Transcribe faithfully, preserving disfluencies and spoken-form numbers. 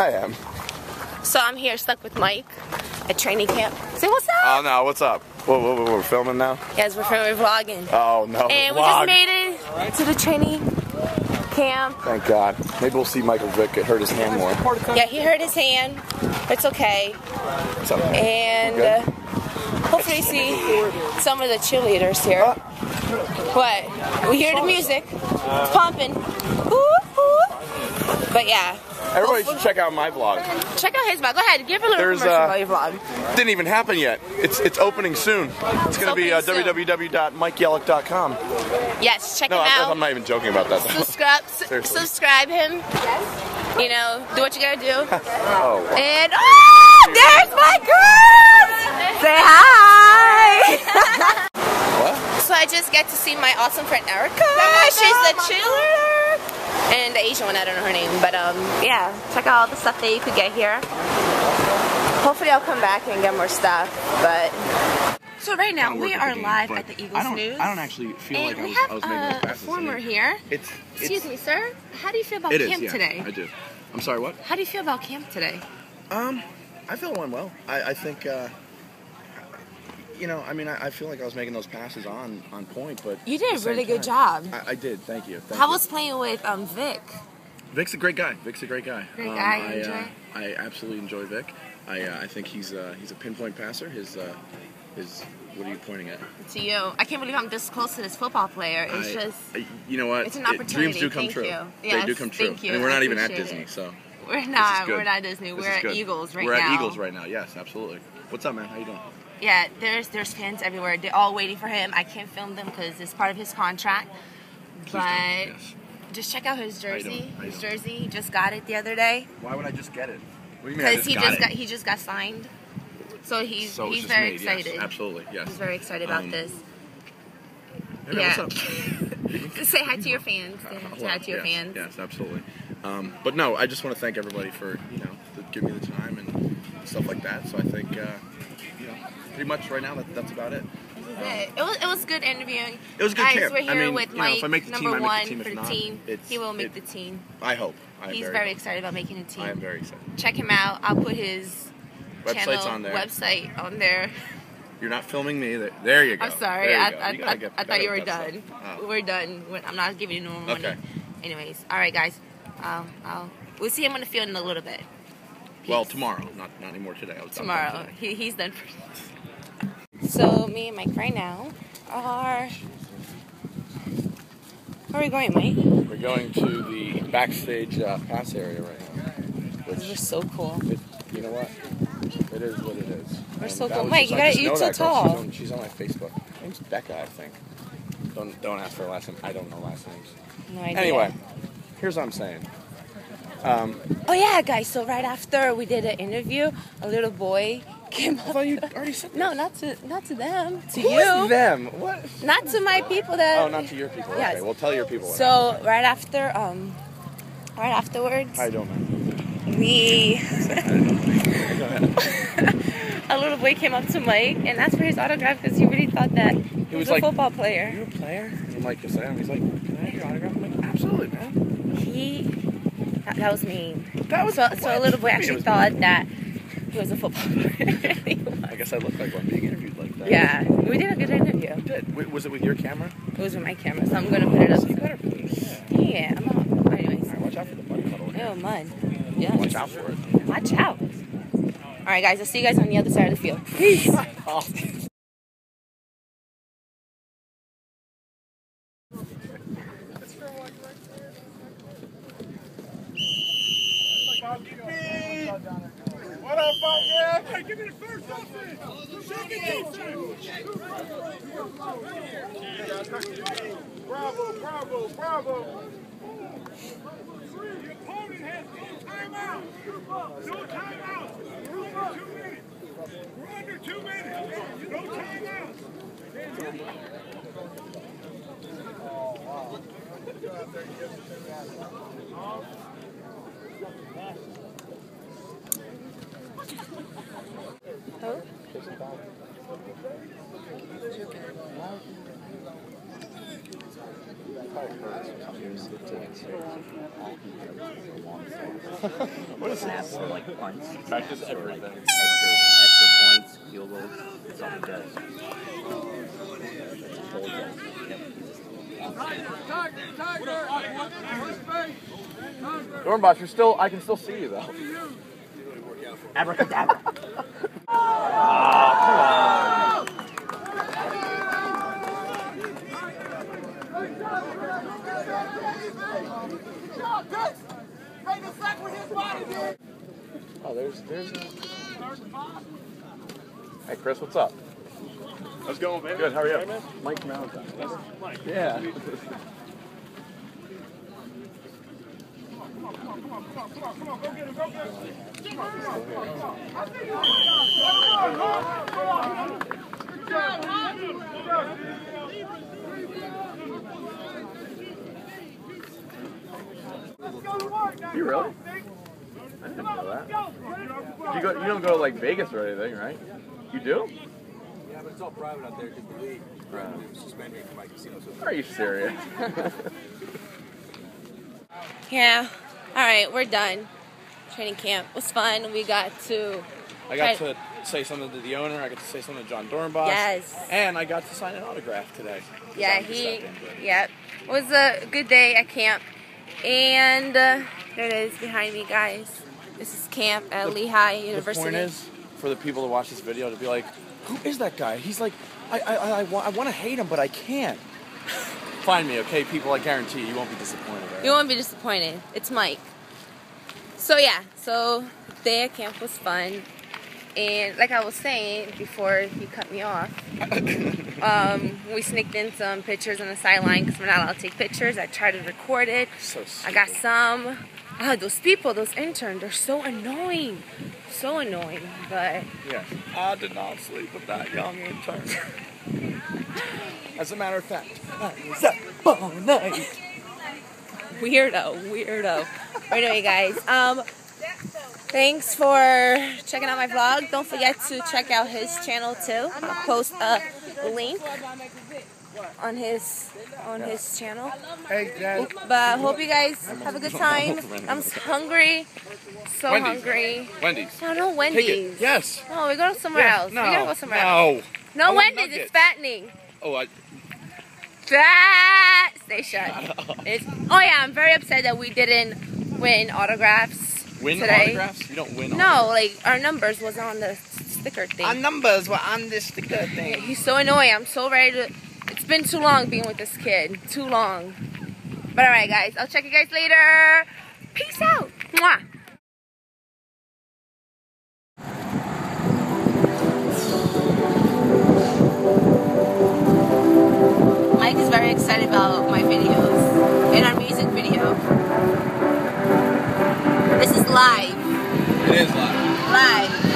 I am. So I'm here stuck with Mike at training camp. Say what's up? Oh no, what's up? Whoa, whoa, whoa, we're filming now? Yes, we're filming, we're vlogging. Oh no, and we just made it right to the training camp. Thank God. Maybe we'll see Michael Vick. It hurt his hand more. Yeah, he hurt his hand. It's okay. It's okay. And uh, hopefully see some of the cheerleaders here. Uh, what? We hear the music. It's pumping. Ooh, ooh. But yeah. Everybody should check out my vlog. Check out his vlog. Go ahead, give a little There's, commercial uh, about your vlog. Didn't even happen yet. It's it's opening soon. It's, it's going to be uh, w w w dot mike yellick dot com. Yes, check no, him out. I'm not even joking about that. Subscribe, subscribe him. Yes. You know, do what you got to do. Oh. Wow. And oh, there's my girl. Say hi. What? So I just get to see my awesome friend Erica. She's the cheerleader. And the Asian one, I don't know her name, but um, yeah, check out all the stuff that you could get here. Hopefully I'll come back and get more stuff, but... So right now, we are live at the Eagles News. I don't actually feel like I was making a pass. We have a former here. Excuse me, sir. How do you feel about camp today? I do. I'm sorry, what? How do you feel about camp today? Um, I feel it went well. I, I think, uh... You know, I mean, I, I feel like I was making those passes on on point, but you did a really good job. I, I did, thank you. Thank How you. was playing with um, Vic? Vic's a great guy. Vic's a great guy. Great um, guy. I, enjoy. Uh, I absolutely enjoy Vic. I uh, I think he's uh, he's a pinpoint passer. His uh, his what are you pointing at? To you. I can't believe I'm this close to this football player. It's I, just I, you know what? It's an opportunity. It, dreams do come thank true. You. Yes, they do come true. Thank you. And we're not even at Disney, it. so. We're not. We're not Disney. This we're at Eagles right we're now. We're at Eagles right now. Yes, absolutely. What's up, man? How you doing? Yeah, there's there's fans everywhere. They're all waiting for him. I can't film them because it's part of his contract. Please but yes. just check out his jersey. I I his jersey, he just got it the other day. Why would I just get it? What do you mean? Because he got just it? got he just got signed. So he's so he's very made. excited. Yes, absolutely, yes. He's very excited about um, this. Hey, yeah. What's up? Say hi to your fans. Say hi well, to your yeah, fans. Yes, absolutely. Um, but no, I just want to thank everybody for you know giving me the time and stuff like that. So I think. Uh, Pretty much right now, that, that's about it. This is um, it. It was, it was good interviewing. It was good Guys, camp. We're here I mean, with Mike, you know, if I make the number team, one I make the team. for the not, team. He will make it, the team. I hope. I He's very, very excited about making the team. I am very excited. Check him out. I'll put his Website's channel, on there. website on there. You're not filming me. There, there you go. I'm sorry. I, go. I, I, get, I thought you were done. Oh. We're done. I'm not giving you no more money. Okay. Anyways, all right, guys. Um, I'll, we'll see him on the field in a little bit. Peace. Well, tomorrow. Not not anymore today. I was tomorrow. Done today. He, he's done for So me and Mike right now are, where are we going, Mike? We're going to the backstage uh, pass area right now. Which we're so cool. It, you know what? It is what it is. We're and so cool. Mike, you gotta, you're so tall. She's on, she's on my Facebook. Her name's Becca, I think. Don't don't ask for her last name. I don't know last names. No idea. Anyway, here's what I'm saying. Um, oh yeah, guys. So right after we did an interview, a little boy. Came up I thought you already said that. No, not to not to them. To Who you. Is them? What? Not to my people. That. Oh, not to your people. Yes. Okay, well, tell your people. So happened. right after, um, right afterwards. I don't know. We. A little boy came up to Mike and asked for his autograph because he really thought that he was, was a like, football player. You're a player. And Mike just said, he's like, "Can I have your autograph?" I'm like, "Absolutely, man." He. That, that was mean. That was. So, so a little boy actually thought mean. that. He was a football player. I guess I looked like one being interviewed like that. Yeah, we did a good interview. We did. Wait, was it with your camera? It was with my camera, so I'm going to put it up. So you better put it up. Yeah, I'm up. Anyways. All right, watch out for the mud puddle. Oh, mud. Yeah. Watch out for it. Watch out. All right, guys, I'll see you guys on the other side of the field. Peace. Oh. What up, yeah? Give me the first offense. Shake it, defense. Bravo, bravo, bravo. Your opponent has no timeout. No timeout. We're under two minutes. We're under two minutes. No timeout. Oh, wow. Good job there. Yes, Oh? What is snaps or like punts? Practice everything. Like extra, extra points, field goals. It's all he does. Dorenbos, you're still. I can still see you though. Abracadabra. Oh, come on. Oh, there's, there's. Hey, Chris, what's up? How's it going, man? Good, how are you? Hey, Mike Mountain. Mike. Yeah. Come on, come on, come on, come on, come on, come on, go get him, go get him. Come on, come on, come on. I think you're good. Good job, Mike. Good job, dude. You really? I didn't know that. You, go, you don't go to like Vegas or anything, right? You do? Yeah, but it's all private out there because the league suspended me from my casino. Are you serious? Yeah. All right, we're done. Training camp was fun. We got to. I got to say something to the owner. I got to say something to John Dorenbos. Yes. And I got to sign an autograph today. Yeah, he. Yep. It was a good day at camp. And uh, there it is behind me, guys. This is camp at the, Lehigh University. The point is for the people to watch this video to be like, who is that guy? He's like, I, I, I, I, wa I want to hate him, but I can't. Find me, okay, people? I guarantee you, you won't be disappointed. Right? You won't be disappointed. It's Mike. So, yeah. So, day at camp was fun. And like I was saying before you cut me off, um, we sneaked in some pictures on the sideline because we're not allowed to take pictures. I tried to record it. So I got some. Oh, those people, those interns, they're so annoying. So annoying. But yeah, I did not sleep with that young intern. As a matter of fact, I was up all night. Weirdo, weirdo. Anyway, guys. Um, Thanks for checking out my vlog. Don't forget to check out his channel too. I'll post a link on his on his channel. But hope you guys have a good time. I'm hungry, so Wendy's. hungry. Wendy's. No, no Wendy's. Yes. No, we go somewhere yes. else. No. We gotta go somewhere no. else. No. No Wendy's. Nuggets. It's fattening. Oh, I. That stay shut. It's, oh yeah, I'm very upset that we didn't win autographs. Win today. Autographs? You don't win autographs. No, like, our numbers was on the sticker thing. Our numbers were on the sticker thing. Yeah, he's so annoying. I'm so ready to... It's been too long being with this kid. Too long. But alright, guys. I'll check you guys later. Peace out. Mwah. Mike is very excited about my videos. And our music video. This is live. It is live. Live.